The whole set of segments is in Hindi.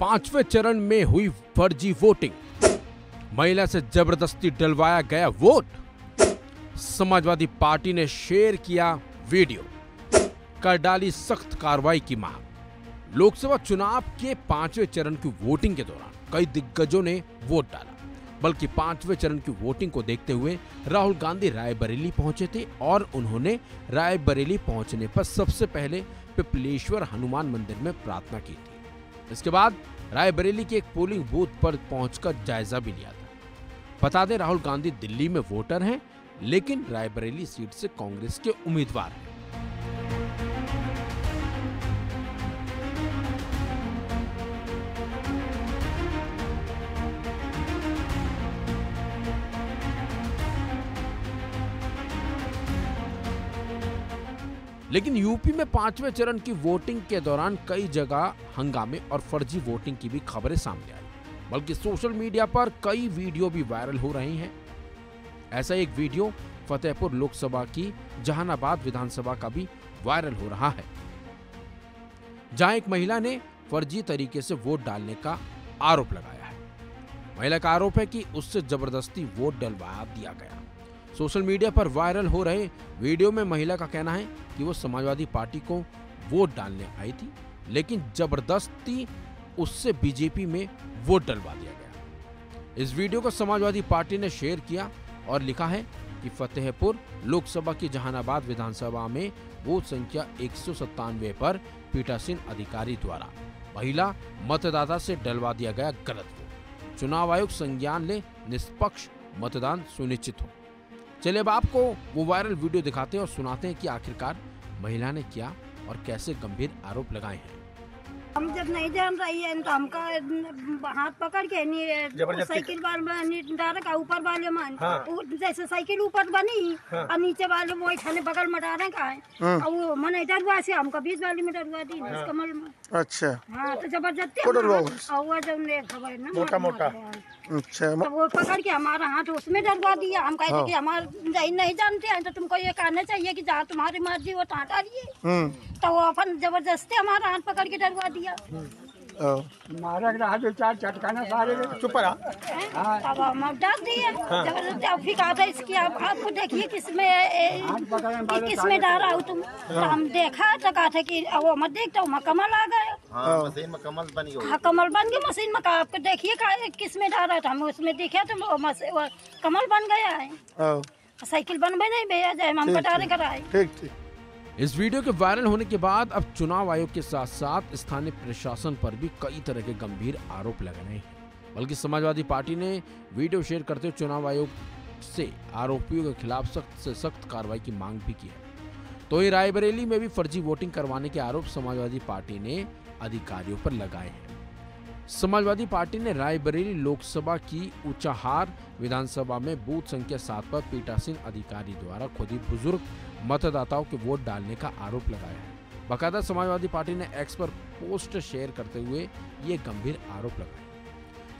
पांचवें चरण में हुई फर्जी वोटिंग, महिला से जबरदस्ती डलवाया गया वोट। समाजवादी पार्टी ने शेयर किया वीडियो, कर डाली सख्त कार्रवाई की मांग। लोकसभा चुनाव के पांचवें चरण की वोटिंग के दौरान कई दिग्गजों ने वोट डाला। बल्कि पांचवें चरण की वोटिंग को देखते हुए राहुल गांधी रायबरेली पहुंचे थे और उन्होंने रायबरेली पहुंचने पर सबसे पहले पिपलेश्वर हनुमान मंदिर में प्रार्थना की थी। इसके बाद रायबरेली के एक पोलिंग बूथ पर पहुंचकर जायजा भी लिया था। बता दें, राहुल गांधी दिल्ली में वोटर हैं, लेकिन रायबरेली सीट से कांग्रेस के उम्मीदवार हैं। लेकिन यूपी में पांचवें चरण की वोटिंग के दौरान कई जगह हंगामे और फर्जी वोटिंग की भी खबरें सामने आई। बल्कि सोशल मीडिया पर कई वीडियो भी वायरल हो रहे हैं। ऐसा एक वीडियो फतेहपुर लोकसभा की जहानाबाद विधानसभा का भी वायरल हो रहा है, जहां एक महिला ने फर्जी तरीके से वोट डालने का आरोप लगाया है। महिला का आरोप है कि उससे जबरदस्ती वोट डलवा दिया गया। सोशल मीडिया पर वायरल हो रहे वीडियो में महिला का कहना है कि वो समाजवादी पार्टी को वोट डालने आई थी, लेकिन जबरदस्ती उससे बीजेपी में वोट डलवा दिया गया। इस वीडियो को समाजवादी पार्टी ने शेयर किया और लिखा है कि फतेहपुर लोकसभा की जहानाबाद विधानसभा में वोट संख्या 197 पर पीठासीन अधिकारी द्वारा महिला मतदाता से डलवा दिया गया गलत वोट। चुनाव आयोग संज्ञान ले, निष्पक्ष मतदान सुनिश्चित हो। चलिए अब आपको वो वायरल वीडियो दिखाते हैं और सुनाते हैं कि आखिरकार महिला ने क्या और कैसे गंभीर आरोप लगाए हैं। हम जब नहीं जान रही है तो हमका हाथ पकड़ के नहीं साइकिल बार डारा ऊपर वाले मान, जैसे साइकिल ऊपर बनी और नीचे वाले वही खाने बगल में डारा का है और वो मैंने डरवा से हमका 20 वाली में डरवा दी कमल में। अच्छा, हाँ, तो जबरदस्ती और खबर ना मोटा मोटा, अच्छा, वो पकड़ के हमारा हाथ उसमें डरवा दिया। हम कहे कि हमारे नहीं जानते हैं तो तुमको ये कहना चाहिए कि जहाँ तुम्हारी मर्जी वो टाटा लिए, तो वो अपन जबरदस्ती हमारा हाथ पकड़ के डरवा दिया। हमारा चार चटकाना सारे चुप रहा, तब हम डाल दिए जबरदस्ती। अब फिर आता इसकी आपको देखिए किसमें डाला हो तुम, हम देखा तो कहा था कि वो मत देखता हूँ कमल आ गए। हाँ, कमल बन गया मशीन में। कहा आपको देखिए किसमें डाला है, तो हम उसमें देखे तो कमल बन गया है। साइकिल बन भी नहीं भेजा जाए, हम डाले कराए। इस वीडियो के वायरल होने के बाद अब चुनाव आयोग के साथ साथ स्थानीय प्रशासन पर भी कई तरह के गंभीर आरोप लग रहे हैं। बल्कि समाजवादी पार्टी ने वीडियो शेयर करते हुए चुनाव आयोग से आरोपियों के खिलाफ सख्त से सख्त कार्रवाई की मांग भी की है। तो ये रायबरेली में भी फर्जी वोटिंग करवाने के आरोप समाजवादी पार्टी ने अधिकारियों पर लगाए हैं। समाजवादी पार्टी ने रायबरेली लोकसभा की उचाहार विधानसभा में बूथ संख्या 7 पर पीठासीन अधिकारी द्वारा खुद ही बुजुर्ग मतदाताओं के वोट डालने का आरोप लगाया है। बाकायदा समाजवादी पार्टी ने एक्स पर पोस्ट शेयर करते हुए ये गंभीर आरोप लगाए।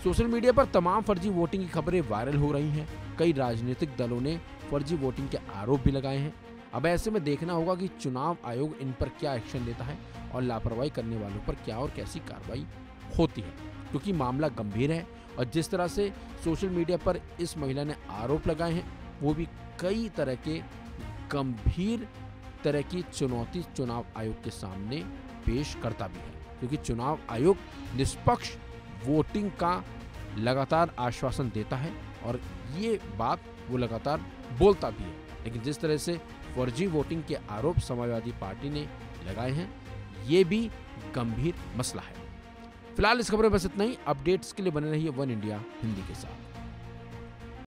सोशल मीडिया पर तमाम फर्जी वोटिंग की खबरें वायरल हो रही हैं। कई राजनीतिक दलों ने फर्जी वोटिंग के आरोप भी लगाए हैं। अब ऐसे में देखना होगा कि चुनाव आयोग इन पर क्या एक्शन लेता है और लापरवाही करने वालों पर क्या और कैसी कार्रवाई होती है, क्योंकि मामला गंभीर है। और जिस तरह से सोशल मीडिया पर इस महिला ने आरोप लगाए हैं, वो भी कई तरह के गंभीर तरह की चुनौती चुनाव आयोग के सामने पेश करता भी है, क्योंकि चुनाव आयोग निष्पक्ष वोटिंग का लगातार आश्वासन देता है और ये बात वो लगातार बोलता भी है। लेकिन जिस तरह से फर्जी वोटिंग के आरोप समाजवादी पार्टी ने लगाए हैं, ये भी गंभीर मसला है। फिलहाल इस खबर में बस इतना ही। अपडेट्स के लिए बने रहिए वन इंडिया हिंदी के साथ।